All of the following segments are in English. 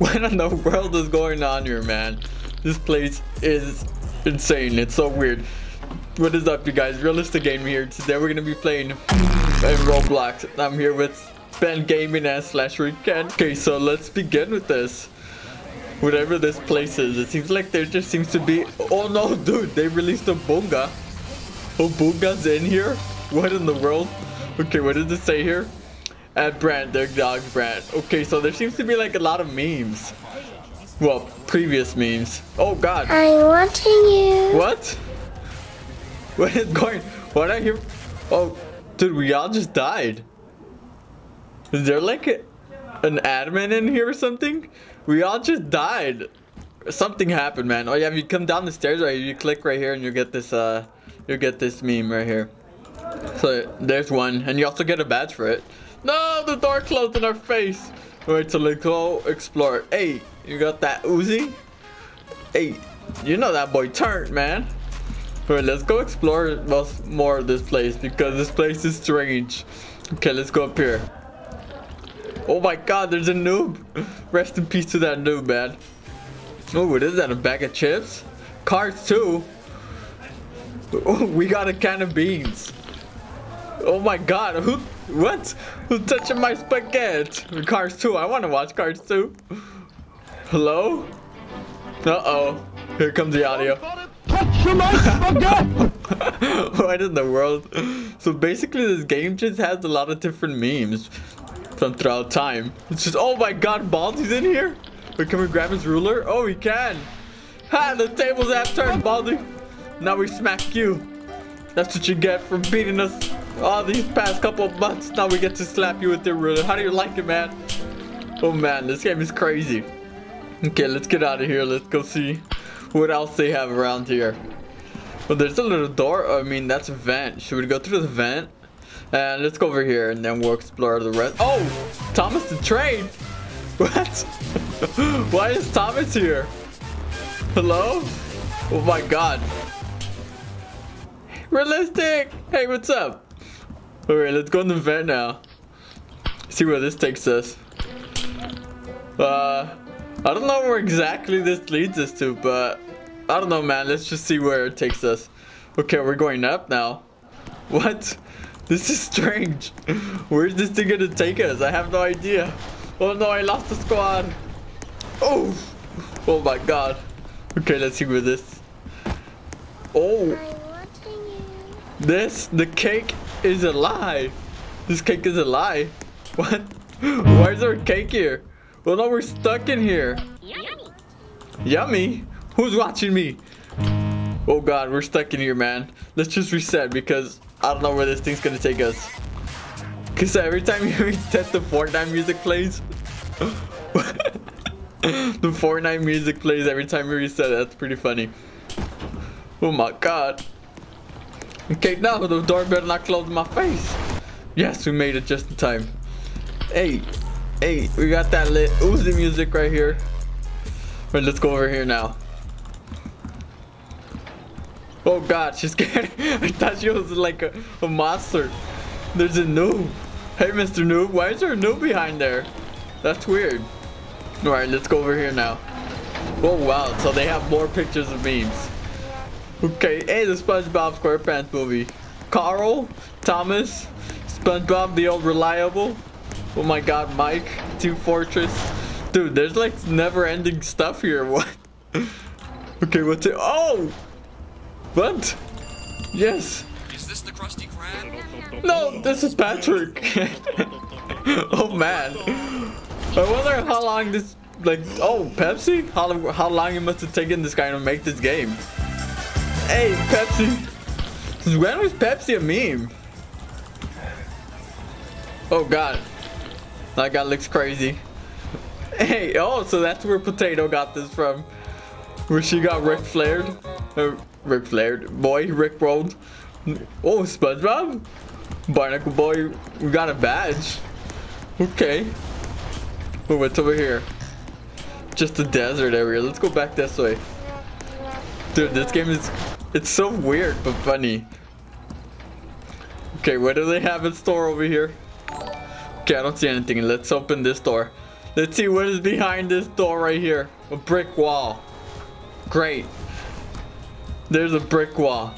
What in the world is going on here, man? This place is insane. It's so weird. What is up, you guys? Realistic Game here. Today we're gonna be playing in Roblox. I'm here with Ben Gaming and slash Rick. Okay, so let's begin with this. Whatever this place is, it seems like there just seems to be. Oh no, dude! They released Obunga. Obunga's in here. What in the world? Okay, what does it say here? At brand, their dog brand. Okay, so there seems to be like a lot of memes. Well, previous memes. Oh God. I'm watching you. What? What is going? Why did I hear? Oh, dude, we all just died. Is there like an admin in here or something? We all just died. Something happened, man. Oh yeah, if you come down the stairs right here, you click right here and you'll get this meme right here. So there's one, and you also get a badge for it. No, the door closed in our face. All right, so let's go explore. Hey, you got that Uzi? Hey, you know that boy turned, man. All right, let's go explore more of this place because this place is strange. Okay, let's go up here. Oh my God, there's a noob. Rest in peace to that noob, man. Oh, what is that, a bag of chips? Cards too. Oh, we got a can of beans. Oh my God, who, what? Who's touching my spaghetti? Cars 2, I want to watch Cars 2. Hello? Uh-oh, here comes the audio. What in the world? So basically this game just has a lot of different memes from throughout time. It's just, oh my God, Baldi's in here? Wait, can we grab his ruler? Oh, we can. Ha, the tables have turned, Baldi. Now we smack you. That's what you get for beating us all these past couple of months. Now we get to slap you with your ruler. How do you like it, man? Oh man, this game is crazy. Okay, let's get out of here. Let's go see what else they have around here. Well, there's a little door. I mean, that's a vent. Should we go through the vent? And let's go over here and then we'll explore the rest. Oh, Thomas the Train. What? Why is Thomas here? Hello? Oh my God. Realistic! Hey, what's up? Alright, let's go in the vent now. See where this takes us. I don't know where exactly this leads us to, but I don't know, man. Let's just see where it takes us. Okay, we're going up now. What? This is strange. Where's this thing gonna take us? I have no idea. Oh no, I lost the squad. Oh! Oh my God. Okay, let's see where this... Oh! The cake is a lie. This cake is a lie. What? Why is there a cake here? Well, no, we're stuck in here. Yummy. Yummy? Who's watching me? Oh God, we're stuck in here, man. Let's just reset because I don't know where this thing's gonna take us. Cause every time you reset, the Fortnite music plays. The Fortnite music plays every time we reset. That's pretty funny. Oh my God. Okay, now the door better not close my face. Yes, we made it just in time. Hey, hey, we got that lit Uzi music right here. All right, let's go over here now. Oh God, she's scared. I thought she was like a monster. There's a noob. Hey, Mr. Noob, why is there a noob behind there? That's weird. All right, let's go over here now. Oh wow, so they have more pictures of memes. Okay, hey, the SpongeBob SquarePants movie. Carl, Thomas, SpongeBob, the old reliable. Oh my God, Mike, Team Fortress. Dude, there's like never-ending stuff here. What? Okay, what's it? Oh! What? Yes. Is this the Krusty Krab? No, this is Patrick. Oh man. I wonder how long this, like, oh, Pepsi? How long it must have taken this guy to make this game. Hey, Pepsi. When was Pepsi a meme? Oh God. That guy looks crazy. Hey, oh, so that's where Potato got this from. Where she got Rick Flared. Rick Flared. Boy, Rick rolled. Oh, SpongeBob? Barnacle Boy, we got a badge. Okay. Oh, what's over here? Just a desert area. Let's go back this way. Dude, this game is, it's so weird, but funny. Okay, what do they have in store over here? Okay, I don't see anything. Let's open this door. Let's see what is behind this door right here. A brick wall. Great. There's a brick wall.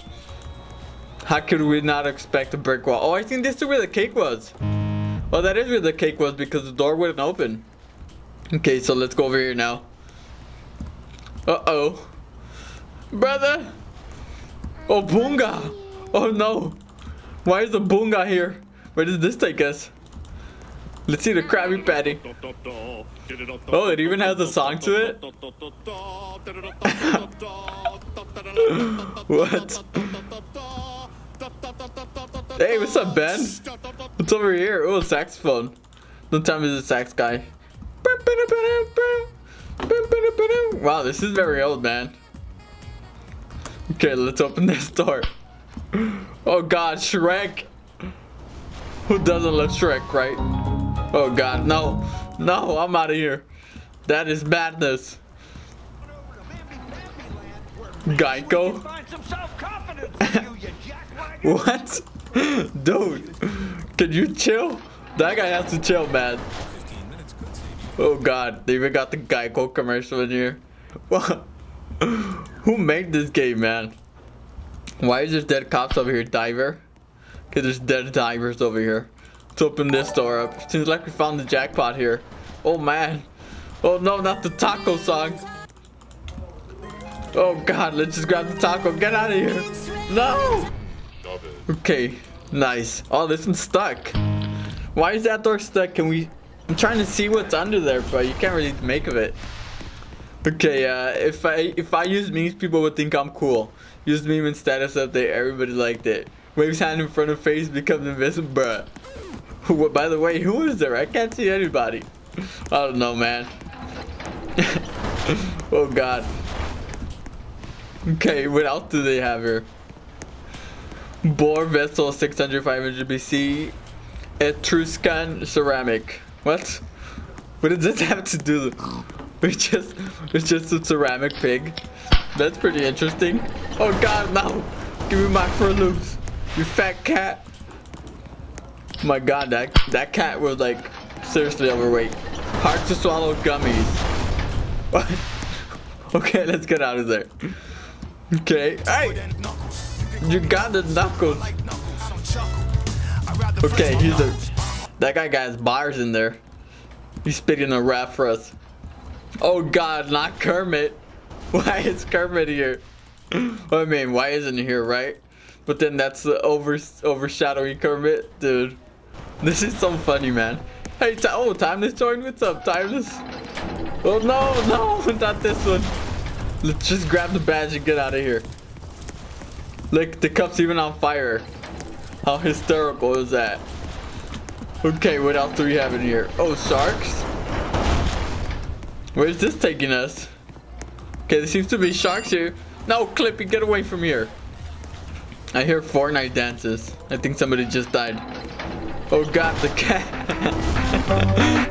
How could we not expect a brick wall? Oh, I think this is where the cake was. Well, that is where the cake was because the door wouldn't open. Okay, so let's go over here now. Uh-oh. Brother! Obunga! Oh no! Why is Obunga here? Where does this take us? Let's see the Krabby Patty. Oh, it even has a song to it? What? Hey, what's up, Ben? What's over here? Oh, saxophone. No time is a sax guy. Wow, this is very old, man. Okay, let's open this door. Oh god, Shrek. Who doesn't love Shrek, right? Oh god, no. No, I'm out of here. That is madness. Geico? What? Dude, can you chill? That guy has to chill, man. Oh god, they even got the Geico commercial in here. What? Who made this game, man? Why is there dead cops over here? Diver? Okay, there's dead divers over here. Let's open this door up. Seems like we found the jackpot here. Oh man. Oh no, not the taco song. Oh god, let's just grab the taco. Get out of here. No. Okay, nice. Oh, this one's stuck. Why is that door stuck? Can we... I'm trying to see what's under there, but you can't really make of it. Okay, if I use memes, people would think I'm cool. Use meme and status update, everybody liked it. Waves hand in front of face becomes invisible, bruh. Well, by the way, who is there? I can't see anybody. I don't know, man. Oh god. Okay, what else do they have here? Boar vessel 600-500 bc etruscan ceramic. What? What does this have to do? It's just a ceramic pig. That's pretty interesting. Oh god, no! Give me my Froot Loops, you fat cat. My god, that cat was like seriously overweight. Hard to swallow gummies. What? Okay, let's get out of there. Okay. Hey! You got the knuckles. Okay, he's a... That guy got his bars in there. He's spitting a rap for us. Oh god, not Kermit. Why is Kermit here? I mean, why isn't he here, right? But then that's the overshadowing Kermit. Dude, this is so funny, man. Hey, oh, Timeless joined. What's up, Timeless? Oh no, no, not this one. Let's just grab the badge and get out of here. Look, the cup's even on fire. How hysterical is that? Okay, what else do we have in here? Oh, sharks? Where's this taking us? Okay, there seems to be sharks here. No, Clippy, get away from here. I hear Fortnite dances. I think somebody just died. Oh god, the cat.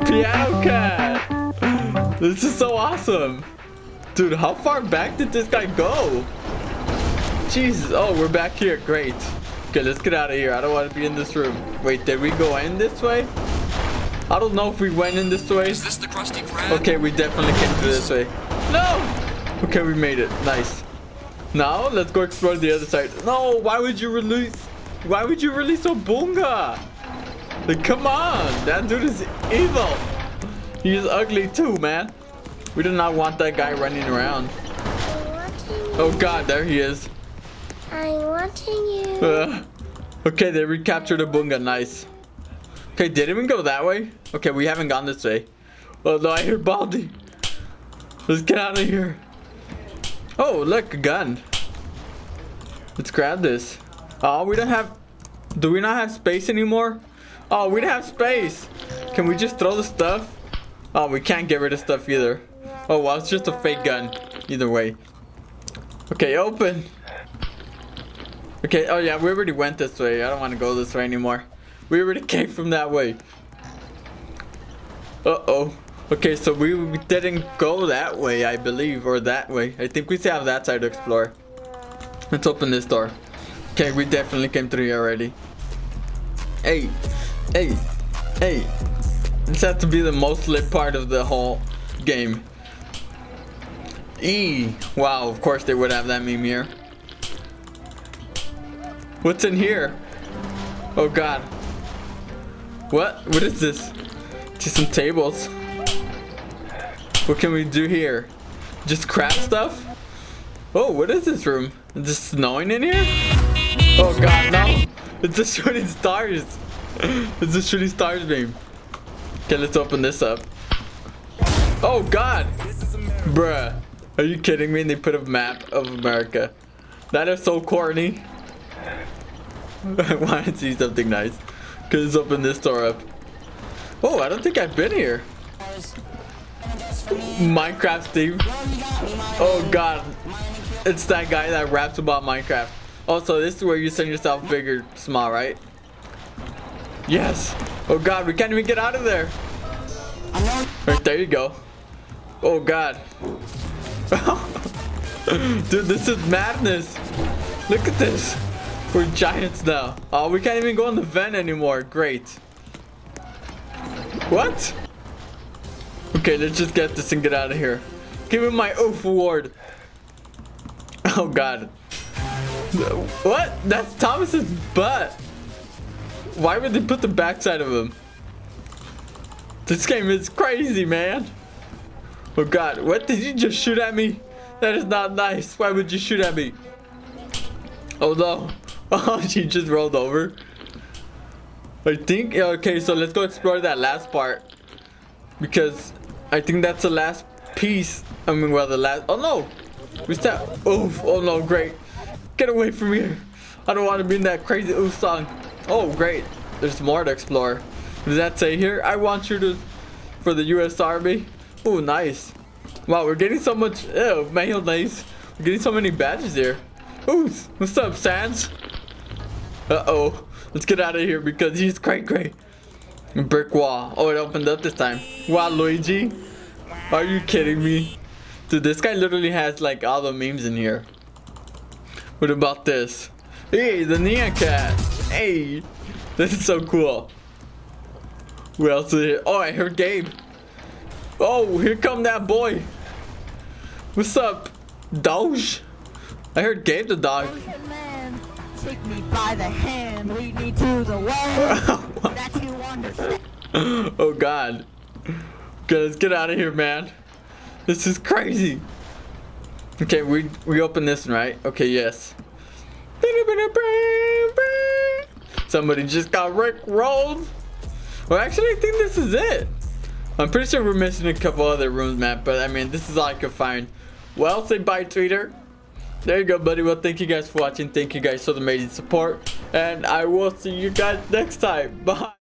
Piano cat. This is so awesome. Dude, how far back did this guy go? Jesus. Oh, we're back here. Great. Okay, let's get out of here. I don't want to be in this room. Wait, did we go in this way? I don't know if we went in this way. Is this the Krusty Krab? Okay, we definitely came through this way. No! Okay, we made it. Nice. Now, let's go explore the other side. No, why would you release Obunga? Like, come on! That dude is evil! He's ugly too, man. We do not want that guy running around. Oh god, there he is. I'm watching you. Okay, they recaptured Obunga. Nice. Okay, didn't we go that way? Okay, we haven't gone this way. Oh no, I hear Baldi. Let's get out of here. Oh, look, a gun. Let's grab this. Oh, we don't have... Do we not have space anymore? Oh, we don't have space. Can we just throw the stuff? Oh, we can't get rid of stuff either. Oh, well, it's just a fake gun. Either way. Okay, open. Okay, oh yeah, we already went this way. I don't want to go this way anymore. We already came from that way. Uh-oh. Okay, so we didn't go that way, I believe, or that way. I think we still have that side to explore. Let's open this door. Okay, we definitely came through here already. Hey, hey, hey. This has to be the most lit part of the whole game. E. Wow, of course they would have that meme here. What's in here? Oh god. What? What is this? Just some tables. What can we do here? Just crap stuff? Oh, what is this room? Is it snowing in here? Oh god, no. It's the shooting stars. It's the shooting stars beam. Okay, let's open this up. Oh god. Bruh, are you kidding me? And they put a map of America. That is so corny. I want to see something nice. Cause let's open this door up. Oh, I don't think I've been here. Minecraft Steve. Oh god, it's that guy that raps about Minecraft. Also, this is where you send yourself big or small, right? Yes. Oh god, we can't even get out of there. Right, there you go. Oh god. Dude, this is madness. Look at this. We're giants now. Oh, we can't even go in the vent anymore. Great. What? Okay, let's just get this and get out of here. Give me my oof award. Oh god. What? That's Thomas's butt. Why would they put the backside of him? This game is crazy, man. Oh god, what did you just shoot at me? That is not nice. Why would you shoot at me? Oh no. Oh, she just rolled over. I think, okay, so let's go explore that last part. Because I think that's the last piece. I mean, well, the last, oh no. We step, oof, oh no, great. Get away from here. I don't want to be in that crazy oof song. Oh great, there's more to explore. Does that say here? I want you to, for the US Army. Oh, nice. Wow, we're getting so much, ew, mayonnaise. We're getting so many badges here. Ooh, what's up, Sans? Uh-oh. Let's get out of here because he's cray-cray. Brick wall. Oh, it opened up this time. Wow, Luigi. Are you kidding me? Dude, this guy literally has, like, all the memes in here. What about this? Hey, the Nia Cat. Hey. This is so cool. What else is here? Oh, I heard Gabe. Oh, here come that boy. What's up, Doge? I heard Gabe the dog. Take me by the hand, lead me to the way that you understand. Oh god. Okay, let's get out of here, man. This is crazy. Okay, we open this one, right? Okay, yes. Somebody just got rickrolled. Well, actually, I think this is it. I'm pretty sure we're missing a couple other rooms, Matt, but I mean, this is all I could find. Well, say bye, Tweeter. There you go, buddy. Well, thank you guys for watching. Thank you guys for the amazing support. And I will see you guys next time. Bye.